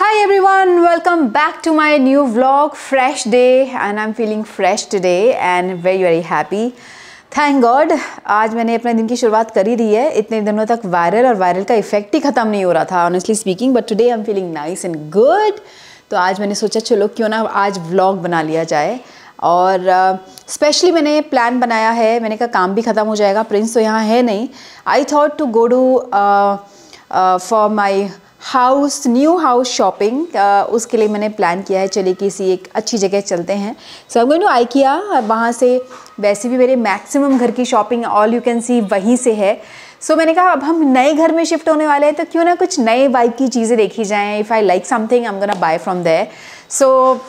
Hi everyone, welcome back to my new vlog. Fresh day and I'm feeling fresh today and very happy. Thank God आज मैंने अपने दिन की शुरुआत कर ही दी है. इतने दिनों तक वायरल और वायरल का इफेक्ट ही ख़त्म नहीं हो रहा था honestly speaking, but today I am feeling nice and good. तो आज मैंने सोचा चलो क्यों ना आज व्लॉग बना लिया जाए. और स्पेशली मैंने प्लान बनाया है, मैंने कहा काम भी ख़त्म हो जाएगा, प्रिंस तो यहाँ है नहीं. I thought to go to for my house, new house shopping. उसके लिए मैंने प्लान किया है चलिए किसी एक अच्छी जगह चलते हैं. So I am going to IKEA. वहाँ से वैसे भी मेरे मैक्सिमम घर की shopping all you can see वहीं से है. सो मैंने कहा अब हम नए घर में शिफ्ट होने वाले हैं तो क्यों ना कुछ नए वाइब की चीज़ें देखी जाएँ. If I like something I am gonna buy from there. So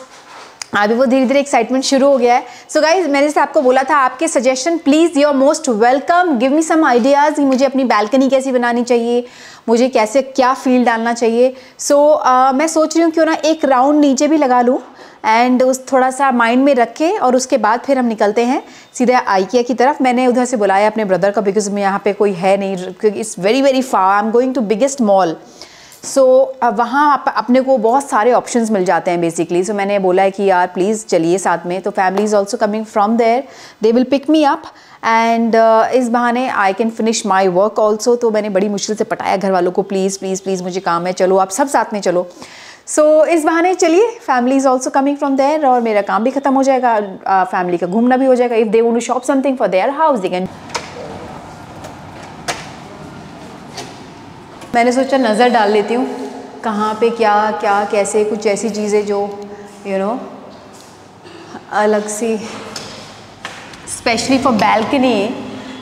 अभी वो धीरे धीरे एक्साइटमेंट शुरू हो गया है. सो गाइज मैंने जैसे आपको बोला था, आपके suggestion please, you are most welcome. Give me some ideas कि मुझे अपनी बालकनी कैसी बनानी चाहिए, मुझे कैसे क्या फील डालना चाहिए. सो मैं सोच रही हूँ क्यों ना एक राउंड नीचे भी लगा लूँ एंड उस थोड़ा सा माइंड में रखे और उसके बाद फिर हम निकलते हैं सीधा आइकिया की तरफ. मैंने उधर से बुलाया अपने ब्रदर को बिकॉज मैं यहाँ पे कोई है नहीं क्योंकि it's very far. I am going to biggest mall. So वहाँ अपने को बहुत सारे ऑप्शंस मिल जाते हैं बेसिकली. सो मैंने बोला है कि यार प्लीज़ चलिए साथ में. तो family is also coming from there, they will pick me up and इस बहाने I can finish my work also. तो मैंने बड़ी मुश्किल से पटाया घर वालों को प्लीज़ प्लीज़ प्लीज़ मुझे काम है, चलो आप सब साथ में चलो. सो इस बहाने चलिए family is also coming from there और मेरा काम भी खत्म हो जाएगा, फैमिली का घूमना भी हो जाएगा. If they want to shop something for their house they can. मैंने सोचा नज़र डाल लेती हूँ कहाँ पे क्या कैसे, कुछ ऐसी चीज़ें जो यू नो अलग सी, specially for balcony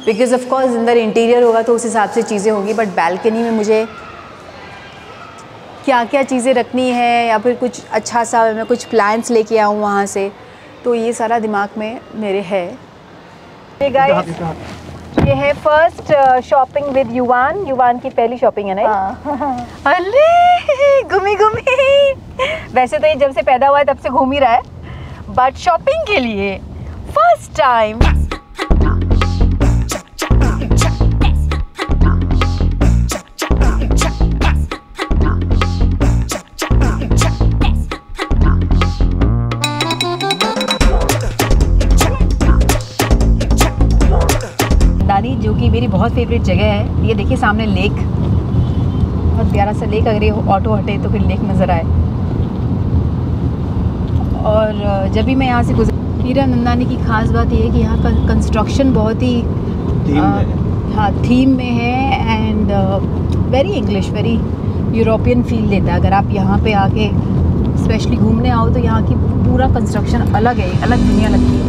because of course अंदर इंटीरियर होगा तो उस हिसाब से चीज़ें होंगी. बट बैल्कनी में मुझे क्या क्या चीज़ें रखनी है या फिर कुछ अच्छा सा मैं कुछ प्लान्स लेके आऊँ वहाँ से, तो ये सारा दिमाग में मेरे है. ये है फर्स्ट शॉपिंग विद युवान की पहली शॉपिंग है ना. अरे घूमी वैसे तो ये जब से पैदा हुआ है तब से घूम ही रहा है, बट शॉपिंग के लिए फर्स्ट टाइम. जो कि मेरी बहुत फेवरेट जगह है. ये देखिए सामने लेक, बहुत प्यारा सा लेक. अगर ये ऑटो हटे तो फिर लेक नज़र आए. और जब भी मैं यहाँ से गुजर, हीरा नंदानी की खास बात ये है कि यहाँ का कंस्ट्रक्शन बहुत ही थीम में है and very English very European feel देता है. अगर आप यहाँ पे आके स्पेशली घूमने आओ तो यहाँ की पूरा कंस्ट्रक्शन अलग है, अलग दुनिया लगती है.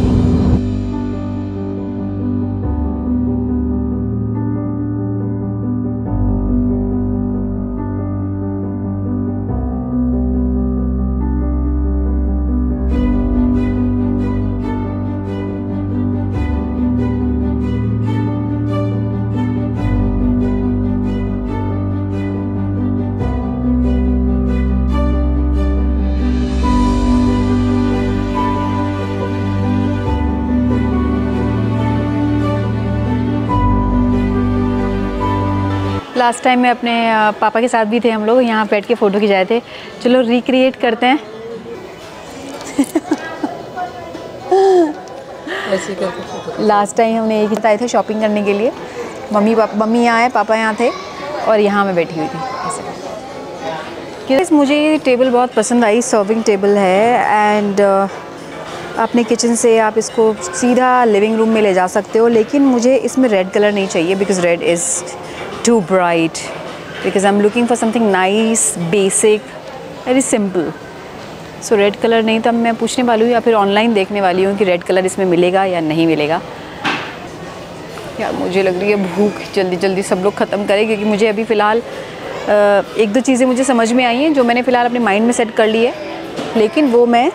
लास्ट टाइम में अपने पापा के साथ भी थे हम लोग, यहाँ बैठ के फ़ोटो खिंचाए थे. चलो रिक्रिएट करते हैं. लास्ट टाइम हमने एक ही आए थे शॉपिंग करने के लिए. मम्मी यहाँ है, पापा यहाँ थे और यहाँ मैं बैठी हुई थी. ऐसे मुझे ये टेबल बहुत पसंद आई, सर्विंग टेबल है एंड अपने किचन से आप इसको सीधा लिविंग रूम में ले जा सकते हो. लेकिन मुझे इसमें रेड कलर नहीं चाहिए because red is too bright because I'm looking for something nice, basic, very simple. So red color नहीं था. मैं पूछने वाली हूँ या फिर ऑनलाइन देखने वाली हूँ कि red color इसमें मिलेगा या नहीं मिलेगा. यार मुझे लग रही है भूख जल्दी जल्दी सब लोग ख़त्म करें क्योंकि मुझे अभी फ़िलहाल एक दो चीज़ें मुझे समझ में आई हैं जो मैंने फ़िलहाल अपने माइंड में सेट कर ली है. लेकिन वो मैं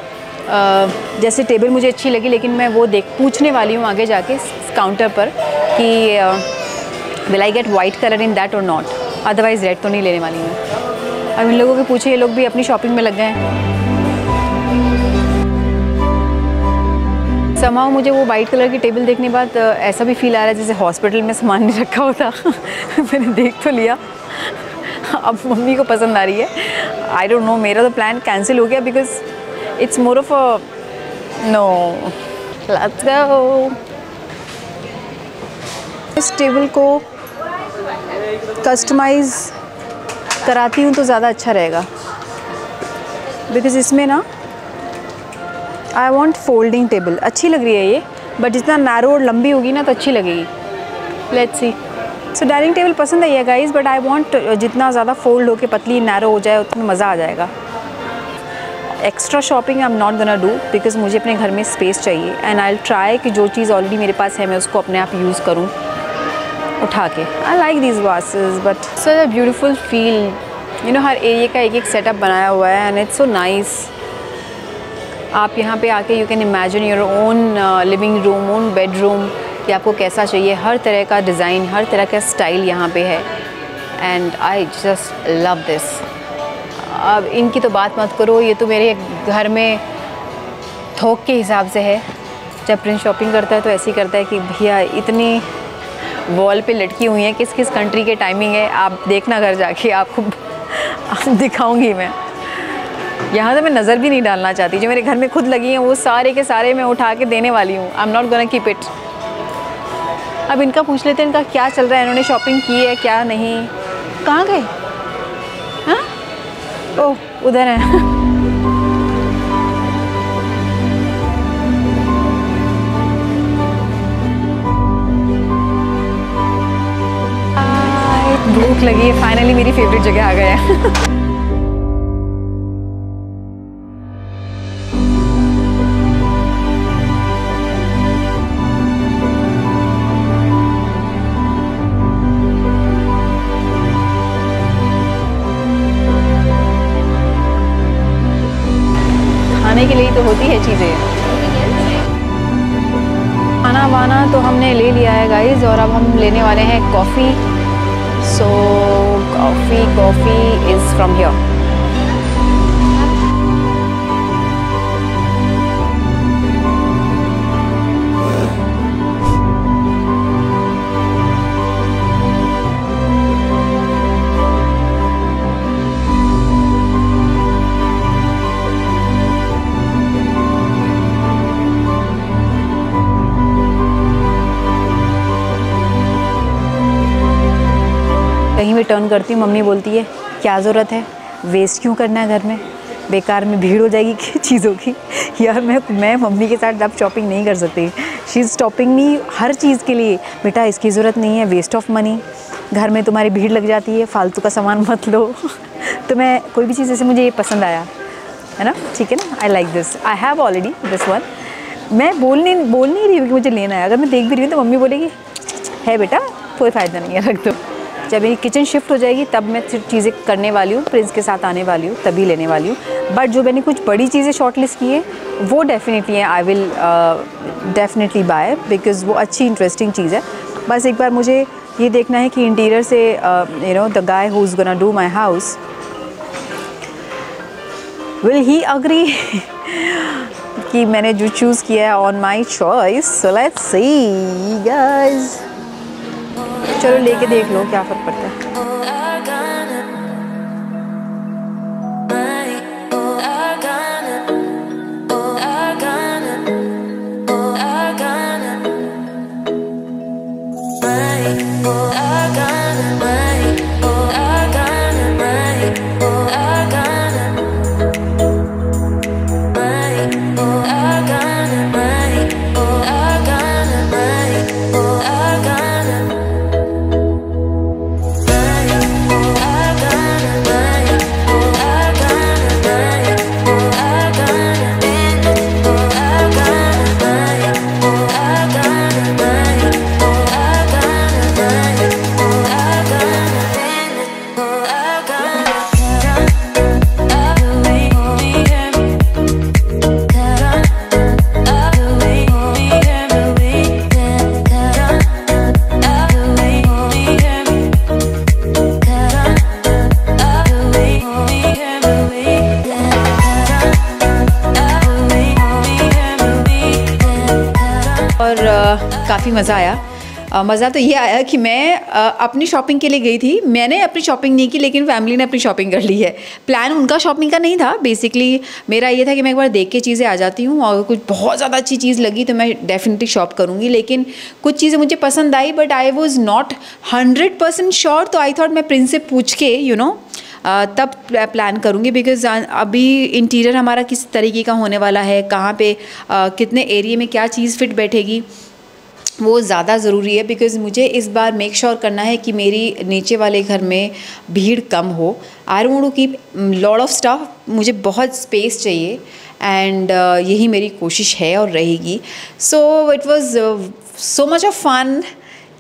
जैसे टेबल मुझे अच्छी लगी लेकिन मैं वो पूछने वाली हूँ आगे जाके काउंटर पर कि Will I get white color in that or not? Otherwise red तो नहीं लेने वाली हूँ. अब इन लोगों के पूछे, ये लोग भी अपनी शॉपिंग में लग गए हैं. somehow मुझे वो वाइट कलर की टेबल देखने के बाद ऐसा भी फील आ रहा है जैसे हॉस्पिटल में सामान नहीं रखा होता. मैंने देख तो लिया अब मम्मी को पसंद आ रही है। आई डोंट नो, मेरा तो प्लान कैंसिल हो गया because it's more of a no. Let's go. इस टेबल को कस्टमाइज़ कराती हूँ तो ज़्यादा अच्छा रहेगा बिकॉज़ इसमें ना आई वांट फोल्डिंग टेबल। अच्छी लग रही है ये, बट जितना नैरो और लंबी होगी ना तो अच्छी लगेगी। Let's see. So dining table पसंद आई है गाइज, बट आई वांट जितना ज़्यादा फोल्ड होके पतली नैरो हो जाए उतना मज़ा आ जाएगा। Extra shopping I am not gonna do because मुझे अपने घर में स्पेस चाहिए एंड आई विल ट्राई कि जो चीज़ ऑलरेडी मेरे पास है मैं उसको अपने आप यूज़ करूँ उठा के। I like these vases but so a beautiful feel, you know. हर एरिया का एक एक सेटअप बनाया हुआ है एंड इट्स सो नाइस। आप यहाँ पे आके you can imagine your own living room, own bedroom कि आपको कैसा चाहिए। हर तरह का डिज़ाइन, हर तरह का स्टाइल यहाँ पे है and I just love this. अब इनकी तो बात मत करो, ये तो मेरे घर में थोक के हिसाब से है। जब प्रिंस शॉपिंग करता है तो ऐसे ही करता है कि भैया इतनी वॉल पे लटकी हुई हैं, किस किस कंट्री के टाइमिंग है आप देखना घर जाके, आपको आप दिखाऊंगी मैं। यहाँ तो मैं नज़र भी नहीं डालना चाहती, जो मेरे घर में खुद लगी हैं वो सारे के सारे मैं उठा के देने वाली हूँ। I am not gonna keep it. अब इनका पूछ लेते हैं इनका क्या चल रहा है, इन्होंने शॉपिंग की है क्या नहीं। कहाँ गए? हाँ, ओह उधर है। भूख लगी है, फाइनली मेरी फेवरेट जगह आ गया है। खाने के लिए तो होती है चीजें। खाना वाना तो हमने ले लिया है गाइज और अब हम लेने वाले हैं coffee. So coffee is from here. कहीं भी टर्न करती हूँ मम्मी बोलती है क्या ज़रूरत है, वेस्ट क्यों करना है घर में, बेकार में भीड़ हो जाएगी क्या चीज़ों की। यार मैं मम्मी के साथ अब शॉपिंग नहीं कर सकती। शी इज़ स्टॉपिंग मी हर चीज़ के लिए। बेटा इसकी ज़रूरत नहीं है, वेस्ट ऑफ मनी, घर में तुम्हारी भीड़ लग जाती है, फालतू का सामान मत लो। तो मैं कोई भी चीज़, जैसे मुझे ये पसंद आया है ना, ठीक है ना, I like this, I have already this one. मैं बोल नहीं रही हूँ कि मुझे लेना है। अगर मैं देख भी रही हूँ तो मम्मी बोलेगी है बेटा कोई फ़ायदा नहीं है, रख दो। जब मेरी किचन शिफ्ट हो जाएगी तब मैं चीज़ें करने वाली हूँ, प्रिंस के साथ आने वाली हूँ तभी लेने वाली हूँ। बट जो मैंने कुछ बड़ी चीज़ें शॉर्टलिस्ट की हैं वो definitely I will definitely buy because वो अच्छी इंटरेस्टिंग चीज़ है। बस एक बार मुझे ये देखना है कि इंटीरियर से you know the guy who is gonna do my house will he agree कि मैंने जो चूज़ किया है on my choice. So let's see guys, चलो लेके देख लो क्या फर्क पड़ता है। काफ़ी मज़ा आया। मज़ा तो ये आया कि मैं अपनी शॉपिंग के लिए गई थी। मैंने अपनी शॉपिंग नहीं की लेकिन फैमिली ने अपनी शॉपिंग कर ली है। प्लान उनका शॉपिंग का नहीं था, बेसिकली मेरा ये था कि मैं एक बार देख के चीज़ें आ जाती हूँ और कुछ बहुत ज़्यादा अच्छी चीज़ लगी तो मैं डेफिनेटली शॉप करूँगी। लेकिन कुछ चीज़ें मुझे पसंद आई but I was not 100% sure, तो आई थॉट मैं प्रिंस से पूछ के तब प्लान करूँगी, बिकॉज अभी इंटीरियर हमारा किस तरीके का होने वाला है, कहाँ पे कितने एरिया में क्या चीज़ फिट बैठेगी, वो ज़्यादा ज़रूरी है। बिकॉज़ मुझे इस बार मेक श्योर करना है कि मेरी नीचे वाले घर में भीड़ कम हो। I don't want to keep lot of stuff, मुझे बहुत स्पेस चाहिए एंड यही मेरी कोशिश है और रहेगी। So it was so much of fun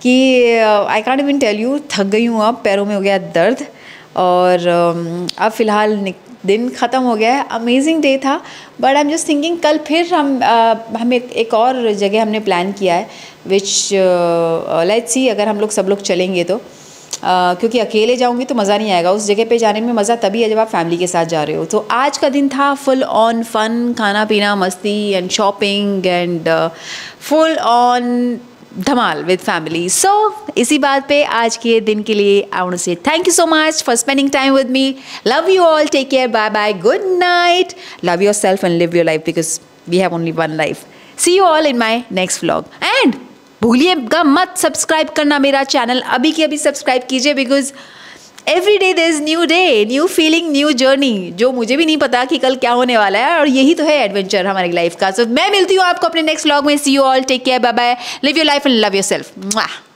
कि I can't even tell you. थक गई हूँ, अब पैरों में हो गया दर्द और अब फ़िलहाल दिन ख़त्म हो गया है। अमेजिंग डे था but I am just thinking कल फिर हम एक और जगह हमने प्लान किया है विच लेट्स सी अगर हम लोग सब लोग चलेंगे तो क्योंकि अकेले जाऊंगी तो मज़ा नहीं आएगा। उस जगह पे जाने में मज़ा तभी है जब आप फैमिली के साथ जा रहे हो। तो आज का दिन था फुल ऑन फन, खाना पीना मस्ती and shopping and full on धमाल विद फैमिली। सो इसी बात पे आज के दिन के लिए I want to say thank you so much for spending time with me. Love you all, take care, bye bye, good night. Love yourself and live your life because we have only one life. See you all in my next vlog and भूलिएगा मत subscribe करना मेरा channel, अभी की अभी subscribe कीजिए because every day, new feeling, new journey, जो मुझे भी नहीं पता कि कल क्या होने वाला है और यही तो है एडवेंचर हमारी लाइफ का। सो मैं मिलती हूँ आपको अपने नेक्स्ट व्लॉग में। See you all, take care, bye bye, live your life and love your self.